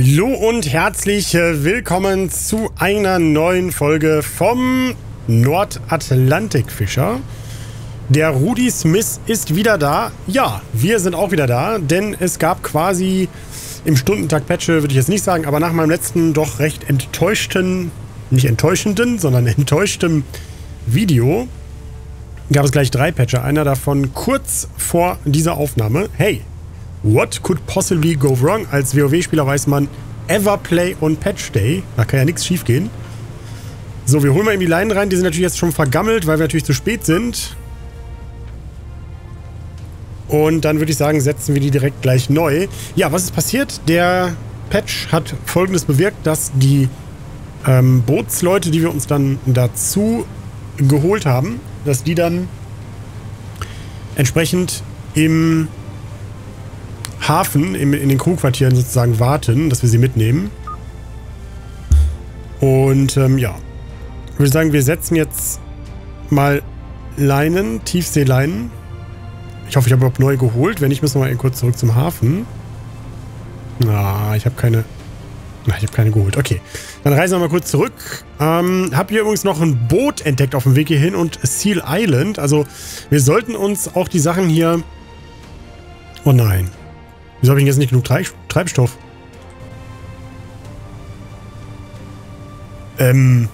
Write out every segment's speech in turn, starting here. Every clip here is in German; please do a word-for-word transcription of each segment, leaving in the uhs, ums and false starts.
Hallo und herzlich willkommen zu einer neuen Folge vom Nordatlantikfischer. Der Rudy Smith ist wieder da. Ja, wir sind auch wieder da, denn es gab quasi im Stundentakt-Patche, würde ich jetzt nicht sagen, aber nach meinem letzten doch recht enttäuschten, nicht enttäuschenden, sondern enttäuschtem Video gab es gleich drei Patcher. Einer davon kurz vor dieser Aufnahme. Hey! What could possibly go wrong? Als WoW-Spieler weiß man, ever play on Patch Day. Da kann ja nichts schief gehen. So, wir holen mal eben die Leinen rein. Die sind natürlich jetzt schon vergammelt, weil wir natürlich zu spät sind. Und dann würde ich sagen, setzen wir die direkt gleich neu. Ja, was ist passiert? Der Patch hat Folgendes bewirkt, dass die ähm, Bootsleute, die wir uns dann dazu geholt haben, dass die dann entsprechend im Hafen, in, in den Crewquartieren sozusagen warten, dass wir sie mitnehmen. Und ähm, ja, ich würde sagen, wir setzen jetzt mal Leinen, Tiefseeleinen. Ich hoffe, ich habe überhaupt neu geholt. Wenn nicht, müssen wir mal kurz zurück zum Hafen. Na, ah, ich habe keine... Na, ich habe keine geholt. Okay, dann reisen wir mal kurz zurück. Ähm, habe hier übrigens noch ein Boot entdeckt auf dem Weg hierhin und Seal Island. Also, wir sollten uns auch die Sachen hier... Oh nein. Wieso habe ich jetzt nicht genug Treibstoff? Ähm.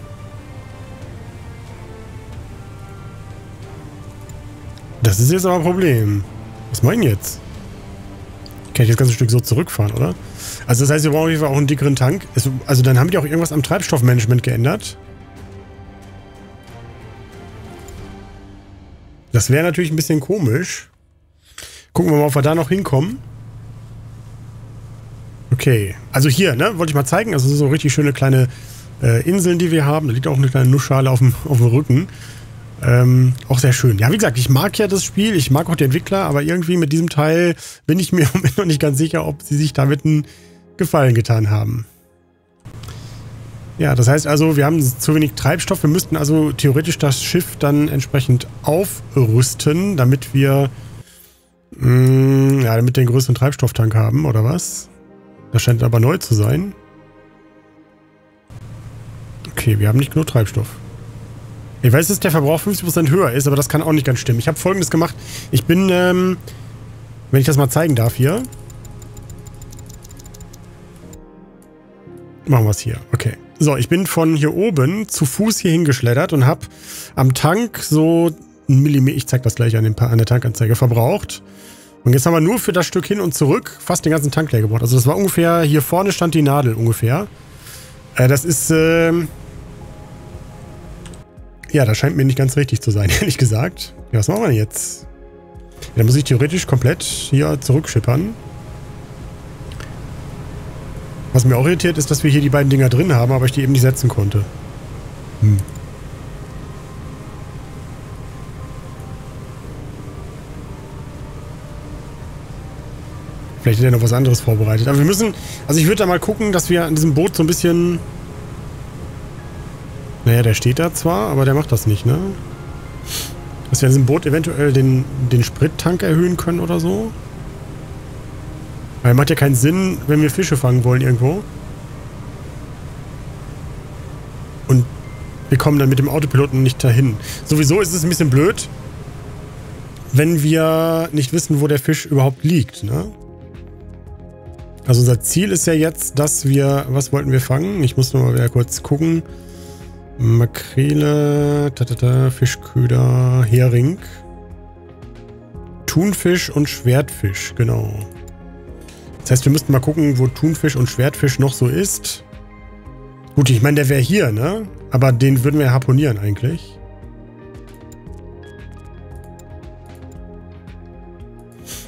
Das ist jetzt aber ein Problem. Was meinen jetzt? Kann ich das ganze Stück so zurückfahren, oder? Also das heißt, wir brauchen auf jeden Fall auch einen dickeren Tank. Also dann haben die auch irgendwas am Treibstoffmanagement geändert. Das wäre natürlich ein bisschen komisch. Gucken wir mal, ob wir da noch hinkommen. Okay, also hier, ne, wollte ich mal zeigen. Also so richtig schöne kleine äh, Inseln, die wir haben. Da liegt auch eine kleine Nussschale auf dem, auf dem Rücken. Ähm, auch sehr schön. Ja, wie gesagt, ich mag ja das Spiel. Ich mag auch die Entwickler. Aber irgendwie mit diesem Teil bin ich mir noch nicht ganz sicher, ob sie sich damit einen Gefallen getan haben. Ja, das heißt also, wir haben zu wenig Treibstoff. Wir müssten also theoretisch das Schiff dann entsprechend aufrüsten, damit wir mh, ja, damit wir den größeren Treibstofftank haben, oder was? Das scheint aber neu zu sein. Okay, wir haben nicht genug Treibstoff. Ich weiß, dass der Verbrauch fünfzig Prozent höher ist, aber das kann auch nicht ganz stimmen. Ich habe Folgendes gemacht. Ich bin, ähm, wenn ich das mal zeigen darf hier. Machen wir es hier. Okay. So, ich bin von hier oben zu Fuß hier hingeschleddert und habe am Tank so einen Millimeter, ich zeige das gleich an, den, an der Tankanzeige, verbraucht. Und jetzt haben wir nur für das Stück hin und zurück fast den ganzen Tank leer gebraucht. Also das war ungefähr, hier vorne stand die Nadel ungefähr. Äh, das ist, äh ja, das scheint mir nicht ganz richtig zu sein, ehrlich gesagt. Ja, was machen wir denn jetzt? Ja, dann muss ich theoretisch komplett hier zurückschippern. Was mir irritiert ist, dass wir hier die beiden Dinger drin haben, aber ich die eben nicht setzen konnte. Hm. Vielleicht hat er noch was anderes vorbereitet. Aber wir müssen... Also ich würde da mal gucken, dass wir an diesem Boot so ein bisschen... Naja, der steht da zwar, aber der macht das nicht, ne? Dass wir an diesem Boot eventuell den, den Sprittank erhöhen können oder so. Weil macht ja keinen Sinn, wenn wir Fische fangen wollen irgendwo. Und wir kommen dann mit dem Autopiloten nicht dahin. Sowieso ist es ein bisschen blöd, wenn wir nicht wissen, wo der Fisch überhaupt liegt, ne? Also unser Ziel ist ja jetzt, dass wir... Was wollten wir fangen? Ich muss nochmal wieder kurz gucken. Makrele, tatata, Fischköder, Hering. Thunfisch und Schwertfisch, genau. Das heißt, wir müssten mal gucken, wo Thunfisch und Schwertfisch noch so ist. Gut, ich meine, der wäre hier, ne? Aber den würden wir harponieren eigentlich.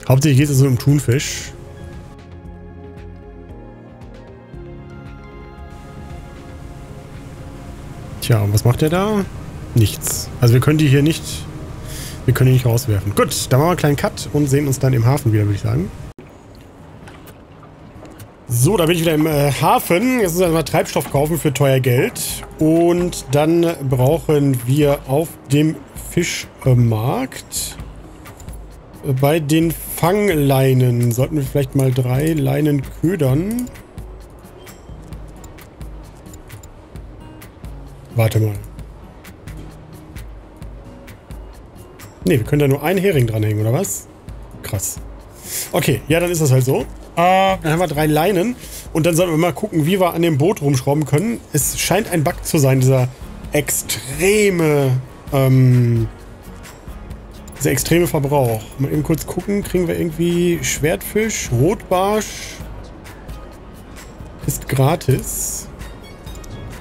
Hauptsächlich geht es also um Thunfisch. Tja, und was macht der da? Nichts. Also wir können die hier nicht... Wir können die nicht rauswerfen. Gut, dann machen wir einen kleinen Cut und sehen uns dann im Hafen wieder, würde ich sagen. So, da bin ich wieder im äh, Hafen. Jetzt müssen wir mal Treibstoff kaufen für teuer Geld. Und dann brauchen wir auf dem Fischmarkt... Äh, bei den Fangleinen sollten wir vielleicht mal drei Leinen ködern. Warte mal. Ne, wir können da nur einen Hering dranhängen, oder was? Krass. Okay, ja, dann ist das halt so. Äh, dann haben wir drei Leinen. Und dann sollten wir mal gucken, wie wir an dem Boot rumschrauben können. Es scheint ein Bug zu sein, dieser extreme, ähm, dieser extreme Verbrauch. Mal eben kurz gucken, kriegen wir irgendwie Schwertfisch, Rotbarsch. Ist gratis.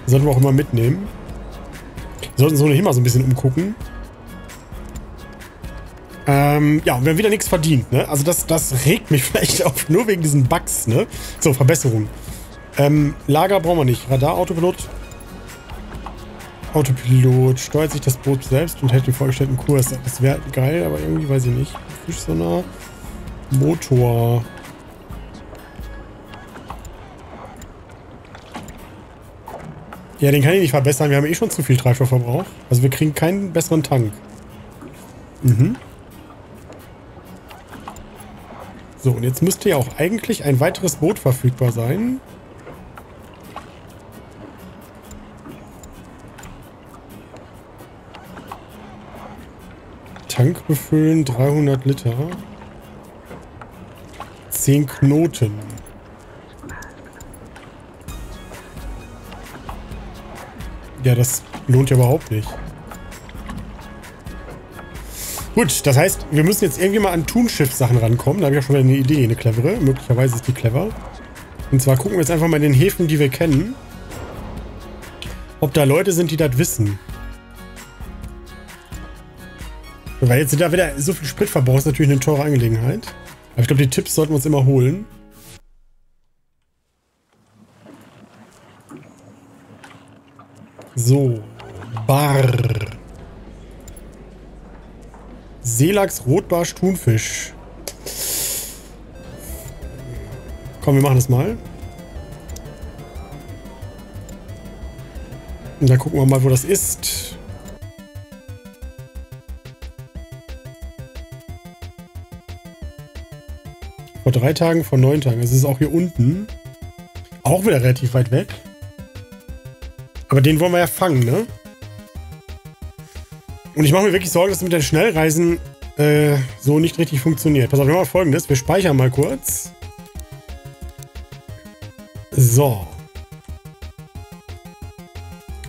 Sollten wir auch immer mitnehmen. Wir sollten so nicht immer so ein bisschen umgucken. Ähm, ja, wir haben wieder nichts verdient, ne? Also das, das regt mich vielleicht auf, nur wegen diesen Bugs, ne? So, Verbesserung. Ähm, Lager brauchen wir nicht. Radar, Autopilot. Autopilot steuert sich das Boot selbst und hält den vorgestellten Kurs. Das wäre geil, aber irgendwie weiß ich nicht. Fischsonar. Motor. Ja, den kann ich nicht verbessern. Wir haben eh schon zu viel Treibstoffverbrauch. Also wir kriegen keinen besseren Tank. Mhm. So, und jetzt müsste ja auch eigentlich ein weiteres Boot verfügbar sein. Tank befüllen, dreihundert Liter. zehn Knoten. Ja, das lohnt ja überhaupt nicht. Gut, das heißt, wir müssen jetzt irgendwie mal an Thunfisch-Sachen rankommen. Da habe ich ja schon eine Idee, eine clevere. Möglicherweise ist die clever. Und zwar gucken wir jetzt einfach mal in den Häfen, die wir kennen, ob da Leute sind, die das wissen. Weil jetzt sind da wieder so viel Spritverbrauch, ist natürlich eine teure Angelegenheit. Aber ich glaube, die Tipps sollten wir uns immer holen. So, Bar. Seelachs, Rotbarsch, Thunfisch. Komm, wir machen das mal. Und dann gucken wir mal, wo das ist. Vor drei Tagen, vor neun Tagen. Es ist auch hier unten. Auch wieder relativ weit weg. Aber den wollen wir ja fangen, ne? Und ich mache mir wirklich Sorgen, dass es mit den Schnellreisen äh, so nicht richtig funktioniert. Pass auf, wir machen mal Folgendes. Wir speichern mal kurz. So.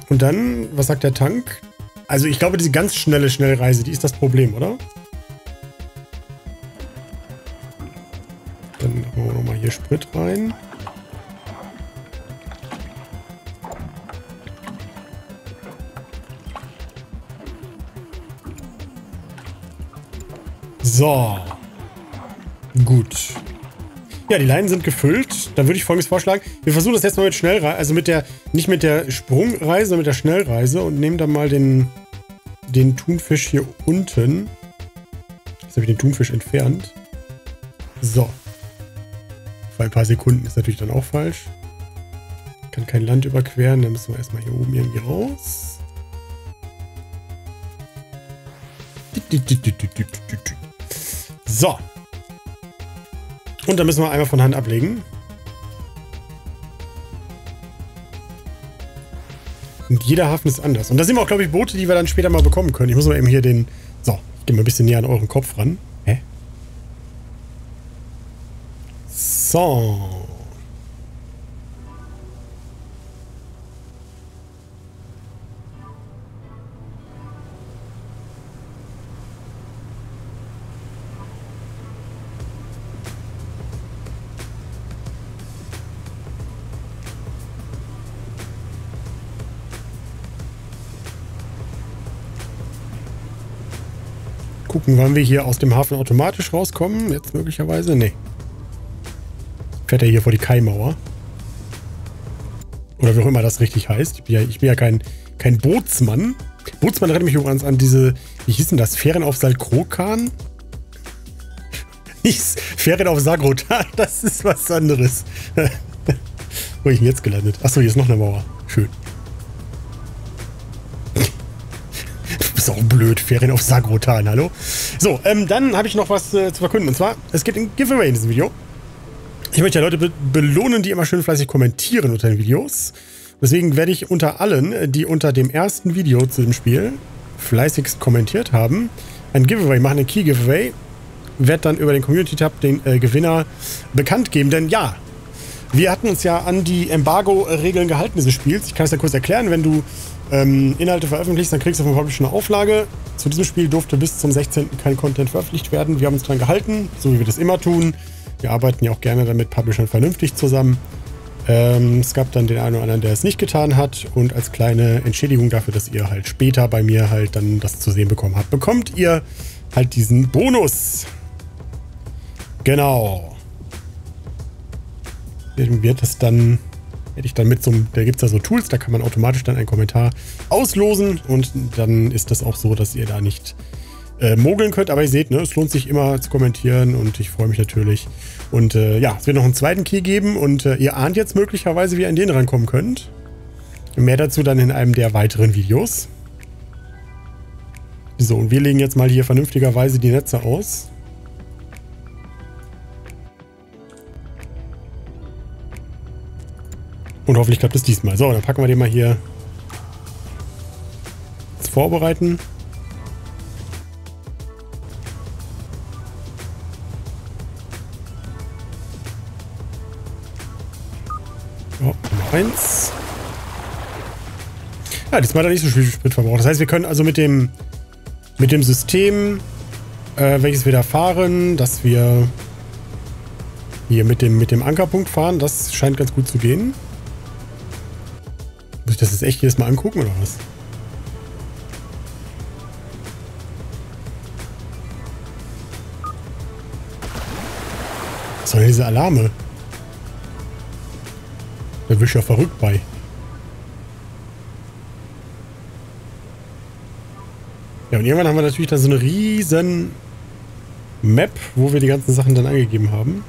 Und dann, was sagt der Tank? Also ich glaube, diese ganz schnelle Schnellreise, die ist das Problem, oder? Dann machen wir nochmal hier Sprit rein. So. Gut. Ja, die Leinen sind gefüllt. Dann würde ich Folgendes vorschlagen. Wir versuchen das jetzt mal mit Schnellreise, also mit der, nicht mit der Sprungreise, sondern mit der Schnellreise und nehmen dann mal den, den Thunfisch hier unten. Jetzt habe ich den Thunfisch entfernt. So. Vor ein paar Sekunden ist natürlich dann auch falsch. Kann kein Land überqueren, dann müssen wir erstmal hier oben irgendwie raus. So. Und dann müssen wir einmal von Hand ablegen. Und jeder Hafen ist anders. Und da sind wir auch, glaube ich, Boote, die wir dann später mal bekommen können. Ich muss mal eben hier den... So, ich gehe mal ein bisschen näher an euren Kopf ran. Hä? So. Gucken, wann wir hier aus dem Hafen automatisch rauskommen. Jetzt möglicherweise? Nee. Fährt er hier vor die Kaimauer. Oder wie auch immer das richtig heißt. Ich bin ja, ich bin ja kein, kein Bootsmann. Bootsmann erinnert mich übrigens an diese, wie hieß denn das? Fähren auf Salcrokan? Nichts. Fähren auf Sagrotan. Das ist was anderes. Wo bin ich denn jetzt gelandet? Achso, hier ist noch eine Mauer. Schön. Auch blöd, Ferien auf Sagrotan, hallo? So, ähm, dann habe ich noch was äh, zu verkünden. Und zwar, es gibt ein Giveaway in diesem Video. Ich möchte ja Leute be belohnen, die immer schön fleißig kommentieren unter den Videos. Deswegen werde ich unter allen, die unter dem ersten Video zu dem Spiel fleißigst kommentiert haben, ein Giveaway machen, ein Key-Giveaway. Werde dann über den Community-Tab den äh, Gewinner bekannt geben. Denn ja, wir hatten uns ja an die Embargo-Regeln gehalten dieses Spiels. Ich kann es ja kurz erklären. Wenn du ähm, Inhalte veröffentlichst, dann kriegst du vom Publisher eine Auflage. Zu diesem Spiel durfte bis zum sechzehnten kein Content veröffentlicht werden. Wir haben uns daran gehalten, so wie wir das immer tun. Wir arbeiten ja auch gerne damit, Publishern vernünftig zusammen. Ähm, es gab dann den einen oder anderen, der es nicht getan hat. Und als kleine Entschädigung dafür, dass ihr halt später bei mir halt dann das zu sehen bekommen habt, bekommt ihr halt diesen Bonus. Genau. Den wird es dann, werde ich dann mit so einem, da gibt es ja so Tools, da kann man automatisch dann einen Kommentar auslosen. Und dann ist das auch so, dass ihr da nicht äh, mogeln könnt. Aber ihr seht, ne, es lohnt sich immer zu kommentieren und ich freue mich natürlich. Und äh, ja, es wird noch einen zweiten Key geben und äh, ihr ahnt jetzt möglicherweise, wie ihr an den rankommen könnt. Mehr dazu dann in einem der weiteren Videos. So, und wir legen jetzt mal hier vernünftigerweise die Netze aus. Und hoffentlich klappt es diesmal. So, dann packen wir den mal hier ins Vorbereiten. Oh, eins. Ja, diesmal hat er nicht so viel Spritverbrauch. Das heißt, wir können also mit dem Mit dem System, äh, welches wir da fahren, dass wir hier mit dem, mit dem Ankerpunkt fahren, das scheint ganz gut zu gehen. Muss ich das jetzt echt jedes Mal angucken oder was? Was soll denn diese Alarme? Da bin ich ja verrückt bei. Ja, und irgendwann haben wir natürlich dann so eine riesen Map, wo wir die ganzen Sachen dann angegeben haben.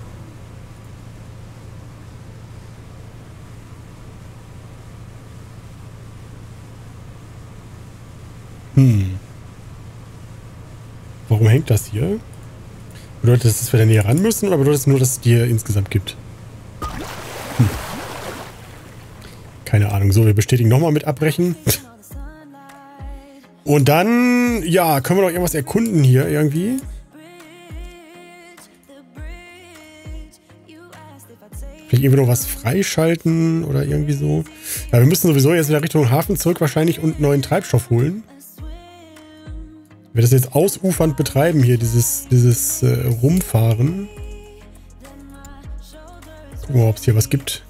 Hm. Warum hängt das hier? Bedeutet das, dass wir da näher ran müssen oder bedeutet das nur, dass es die hier insgesamt gibt? Hm. Keine Ahnung. So, wir bestätigen nochmal mit Abbrechen. Und dann, ja, können wir doch irgendwas erkunden hier irgendwie. Vielleicht irgendwie noch was freischalten oder irgendwie so. Ja, wir müssen sowieso jetzt wieder Richtung Hafen zurück wahrscheinlich und neuen Treibstoff holen. Wenn wir das jetzt ausufernd betreiben hier, dieses, dieses äh, Rumfahren. Gucken wir mal, ob es hier was gibt.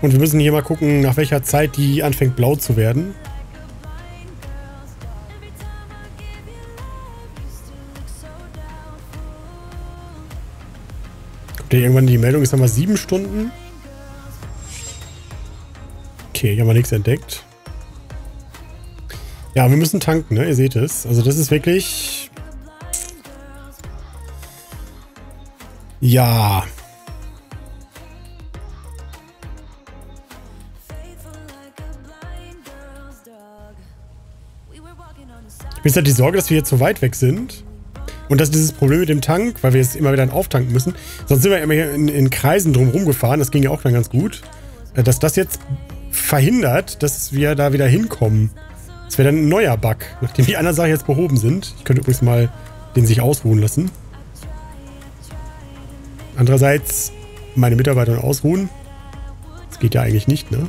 Und wir müssen hier mal gucken, nach welcher Zeit die anfängt blau zu werden. Kommt ja irgendwann die Meldung, ist haben wir sieben Stunden. Okay, hier haben wir nichts entdeckt. Ja, wir müssen tanken, ne? Ihr seht es. Also das ist wirklich... Ja... Mir ist halt die Sorge, dass wir hier zu weit weg sind. Und dass dieses Problem mit dem Tank, weil wir jetzt immer wieder einen auftanken müssen. Sonst sind wir immer hier in, in Kreisen drumherum gefahren. Das ging ja auch dann ganz gut. Dass das jetzt verhindert, dass wir da wieder hinkommen. Das wäre dann ein neuer Bug, nachdem die anderen Sachen jetzt behoben sind. Ich könnte übrigens mal den sich ausruhen lassen. Andererseits meine Mitarbeiter ausruhen. Das geht ja eigentlich nicht, ne?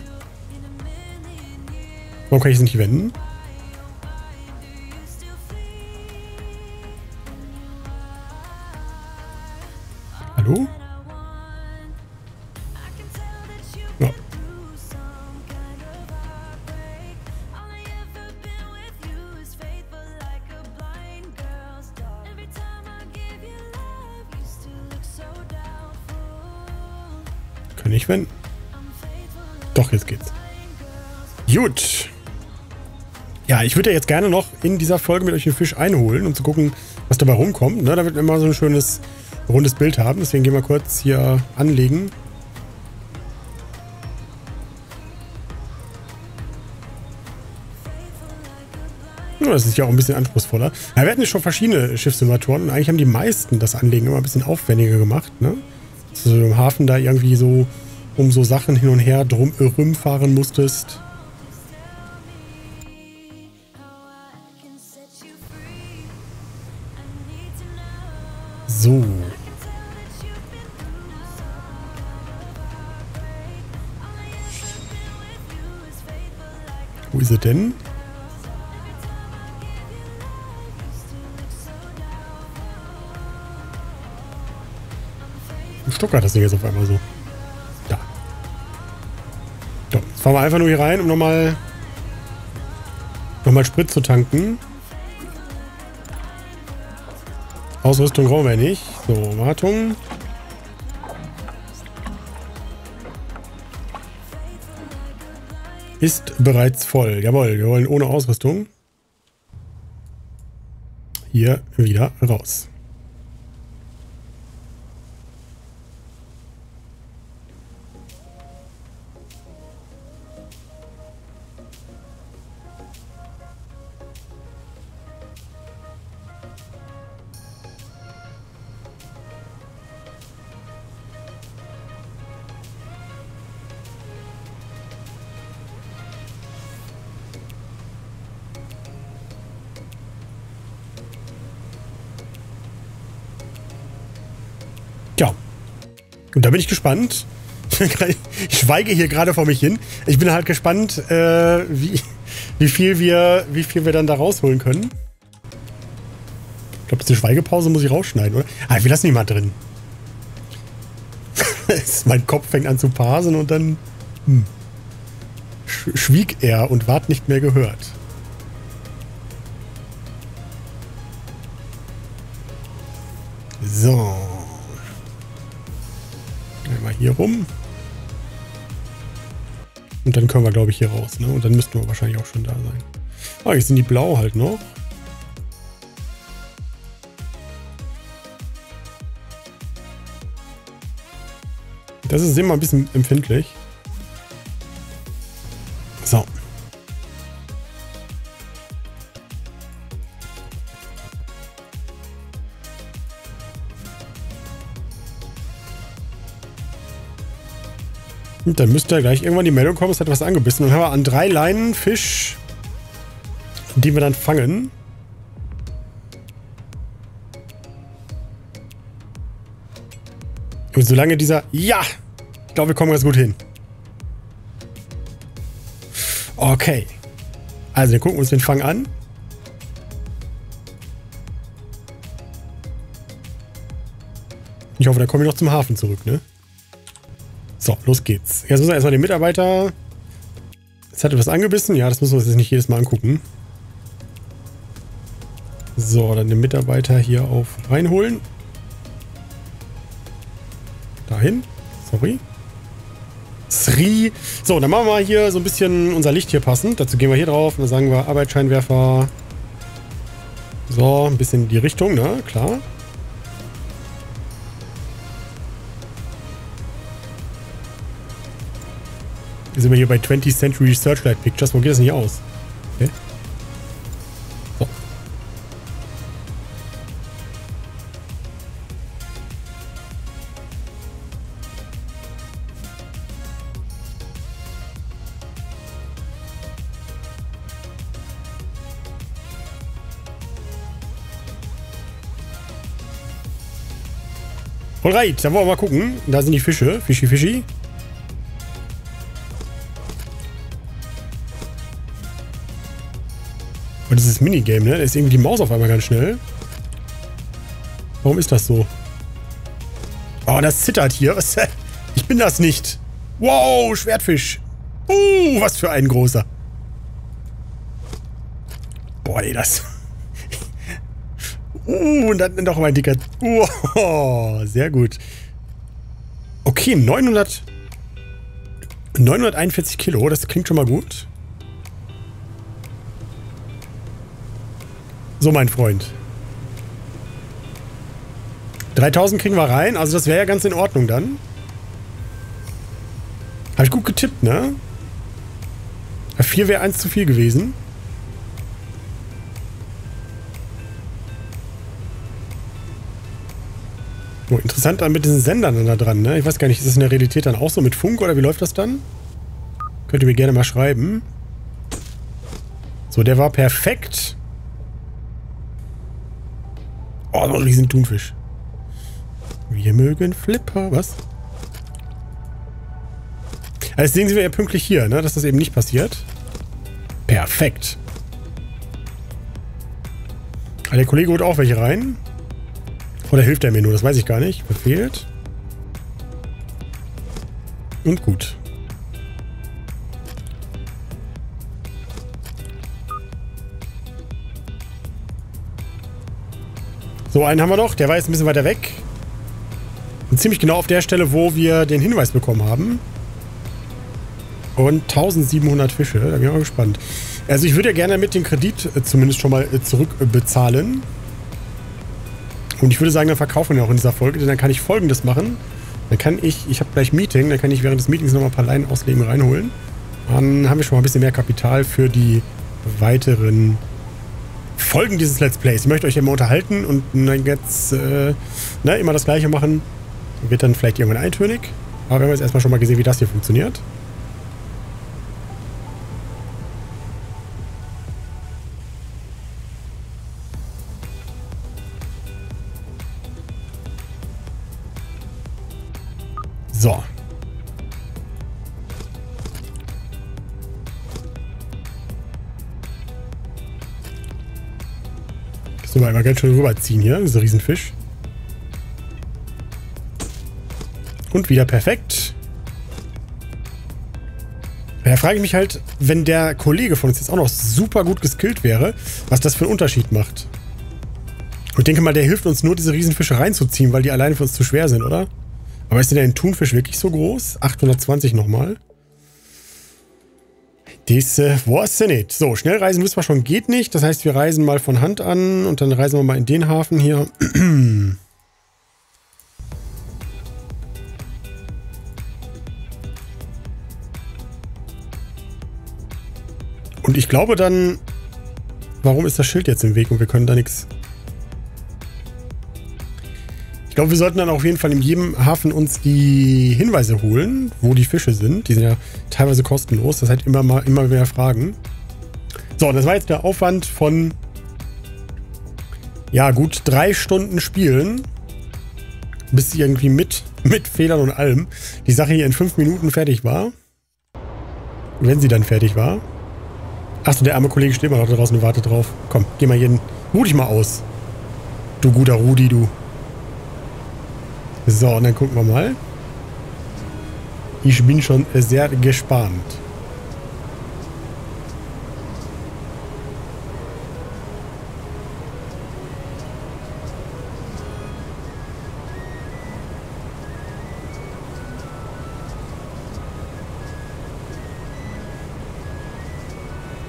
Warum kann ich es nicht wenden? Hallo? Ja. Kann ich wenden? Doch, jetzt geht's. Gut. Ja, ich würde ja jetzt gerne noch in dieser Folge mit euch den Fisch einholen, um zu gucken, was dabei rumkommt. Ne? Da wird immer so ein schönes... rundes Bild haben, deswegen gehen wir kurz hier anlegen. Ja, das ist ja auch ein bisschen anspruchsvoller. Ja, wir hatten schon verschiedene Schiffssimulatoren und eigentlich haben die meisten das Anlegen immer ein bisschen aufwendiger gemacht, ne? Dass du im Hafen da irgendwie so um so Sachen hin und her drum rumfahren musstest. So. Wo ist er denn? Ein Stocker hat das Ding jetzt auf einmal so. Da. So, jetzt fahren wir einfach nur hier rein, um nochmal nochmal Sprit zu tanken. Ausrüstung brauchen wir nicht. So, Wartung. Ist bereits voll. Jawohl, wir wollen ohne Ausrüstung. Hier wieder raus. Und da bin ich gespannt. Ich schweige hier gerade vor mich hin. Ich bin halt gespannt, äh, wie, wie, viel wir, wie viel wir dann da rausholen können. Ich glaube, diese Schweigepause muss ich rausschneiden, oder? Ah, ich will das nicht mal drin. Mein Kopf fängt an zu parsen und dann hm, schwieg er und ward nicht mehr gehört. So. Einmal hier rum. Und dann können wir, glaube ich, hier raus, ne? Und dann müssten wir wahrscheinlich auch schon da sein. Ah, jetzt sind die blau halt noch. Das ist immer ein bisschen empfindlich. So. Und dann müsste gleich irgendwann die Meldung kommen, es hat was angebissen. Dann haben wir an drei Leinen Fisch, die wir dann fangen. Und solange dieser... Ja! Ich glaube, wir kommen ganz gut hin. Okay. Also, dann gucken wir uns den Fang an. Ich hoffe, dann kommen wir noch zum Hafen zurück, ne? So, los geht's. Jetzt müssen wir erstmal den Mitarbeiter... Es hat etwas angebissen. Ja, das müssen wir uns jetzt nicht jedes Mal angucken. So, dann den Mitarbeiter hier auf reinholen. Dahin. Sorry. Sri. So, dann machen wir hier so ein bisschen unser Licht hier passend. Dazu gehen wir hier drauf und dann sagen wir Arbeitsscheinwerfer. So, ein bisschen in die Richtung, ne? Klar. Sind wir hier bei twentieth Century Searchlight Pictures. Wo geht das denn hier aus? Okay. So. Alright, dann wollen wir mal gucken. Da sind die Fische. Fischi, fischi. Und das ist Minigame, ne? Da ist irgendwie die Maus auf einmal ganz schnell. Warum ist das so? Oh, das zittert hier. Was? Ich bin das nicht. Wow, Schwertfisch. Uh, was für ein großer. Boah, ey, das... Uh, und dann noch mal ein dicker... Oh, sehr gut. Okay, neunhundert... neunhunderteinundvierzig Kilo, das klingt schon mal gut. So, mein Freund. dreitausend kriegen wir rein. Also das wäre ja ganz in Ordnung dann. Habe ich gut getippt, ne? vier wäre eins zu viel gewesen. angucken. Interessant dann mit diesen Sendern da dran, ne? Ich weiß gar nicht, ist das in der Realität dann auch so mit Funk oder wie läuft das dann? Könnt ihr mir gerne mal schreiben. So, der war perfekt. Oh, so ein riesen Thunfisch. Wir mögen Flipper, was? Also deswegen sind wir ja pünktlich hier, ne? Dass das eben nicht passiert. Perfekt. Aber der Kollege holt auch welche rein. Oder hilft er mir nur? Das weiß ich gar nicht. Verfehlt. Und gut. So, einen haben wir noch. Der war jetzt ein bisschen weiter weg. Und ziemlich genau auf der Stelle, wo wir den Hinweis bekommen haben. Und tausendsiebenhundert Fische. Da bin ich mal gespannt. Also ich würde ja gerne mit den Kredit zumindest schon mal zurückbezahlen. Und ich würde sagen, dann verkaufen wir auch in dieser Folge, denn dann kann ich Folgendes machen. Dann kann ich, ich habe gleich Meeting, dann kann ich während des Meetings nochmal ein paar Leinen auslegen und reinholen. Dann haben wir schon mal ein bisschen mehr Kapital für die weiteren Folgen dieses Let's Plays. Ich möchte euch ja immer unterhalten und dann jetzt äh, na, immer das Gleiche machen. Wird dann vielleicht irgendwann eintönig. Aber wir haben jetzt erstmal schon mal gesehen, wie das hier funktioniert. So. Das müssen wir einmal ganz schön rüberziehen hier, dieser Riesenfisch. Und wieder perfekt. Da frage ich mich halt, wenn der Kollege von uns jetzt auch noch super gut geskillt wäre, was das für einen Unterschied macht. Und ich denke mal, der hilft uns nur, diese Riesenfische reinzuziehen, weil die alleine für uns zu schwer sind, oder? Aber ist denn der Thunfisch wirklich so groß? achthundertzwanzig nochmal. Das äh, war's denn nicht. So, schnell reisen müssen wir schon, geht nicht. Das heißt, wir reisen mal von Hand an und dann reisen wir mal in den Hafen hier. Und ich glaube dann... Warum ist das Schild jetzt im Weg und wir können da nichts... Ich glaube, wir sollten dann auf jeden Fall in jedem Hafen uns die Hinweise holen, wo die Fische sind. Die sind ja teilweise kostenlos. Das heißt, immer mal immer mehr Fragen. So, das war jetzt der Aufwand von ja gut drei Stunden Spielen. Bis irgendwie mit, mit Fehlern und allem die Sache hier in fünf Minuten fertig war. Wenn sie dann fertig war. Achso, der arme Kollege steht mal noch da draußen und wartet drauf. Komm, geh mal jeden. Ruh dich mal aus. Du guter Rudi, du. So, und dann gucken wir mal. Ich bin schon sehr gespannt.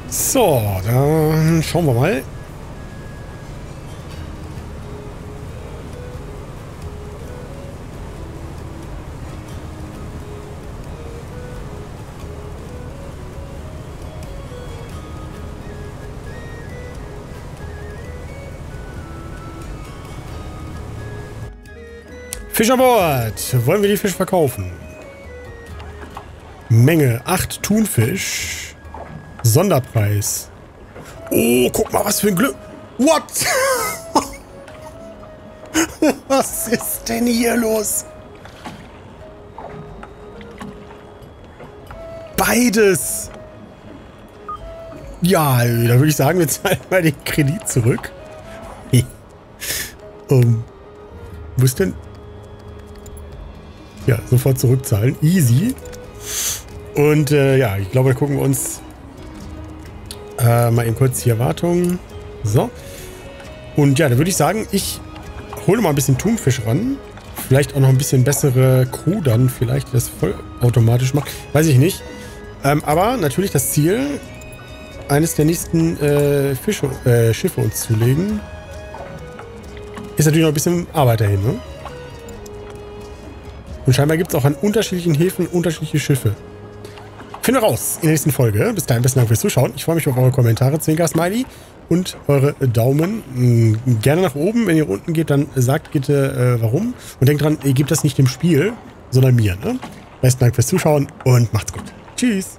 So, dann schauen wir mal. Fisch an Bord. Wollen wir die Fische verkaufen? Menge acht Thunfisch. Sonderpreis. Oh, guck mal, was für ein Glück. What? Was ist denn hier los? Beides. Ja, da würde ich sagen, wir zahlen mal den Kredit zurück. um, wo ist denn... Ja, sofort zurückzahlen. Easy. Und äh, ja, ich glaube, da gucken wir uns äh, mal eben kurz hier Wartung. So. Und ja, da würde ich sagen, ich hole mal ein bisschen Thunfisch ran. Vielleicht auch noch ein bisschen bessere Crew dann vielleicht, die das vollautomatisch macht. Weiß ich nicht. Ähm, aber natürlich das Ziel, eines der nächsten äh, Fische, äh, Schiffe uns zulegen, ist natürlich noch ein bisschen Arbeit dahin, ne? Und scheinbar gibt es auch an unterschiedlichen Häfen unterschiedliche Schiffe. Finden wir raus in der nächsten Folge. Bis dahin, besten Dank fürs Zuschauen. Ich freue mich auf eure Kommentare, Zwinker-Smiley und eure Daumen. Gerne nach oben. Wenn ihr unten geht, dann sagt bitte, äh, warum. Und denkt dran, ihr gebt das nicht dem Spiel, sondern mir. Ne? Besten Dank fürs Zuschauen und macht's gut. Tschüss.